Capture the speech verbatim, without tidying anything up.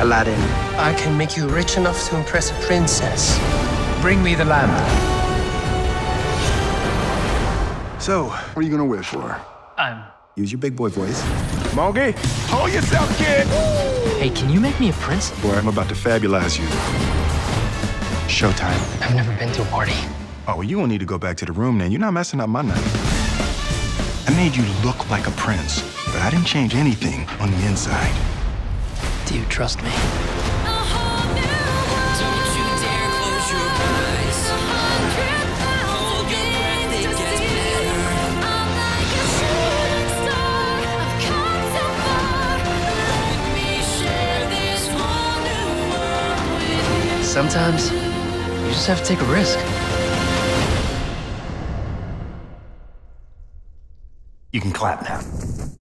Aladdin. I can make you rich enough to impress a princess. Bring me the lamp. So, what are you gonna wish for? Um... Use your big boy voice. Mogi, hold yourself, kid! Hey, can you make me a prince? Boy, I'm about to fabulize you. Showtime. I've never been to a party. Oh, well, you don't need to go back to the room now. You're not messing up my night. I made you look like a prince, but I didn't change anything on the inside. Do you trust me? Sometimes, you just have to take a risk. You can clap now.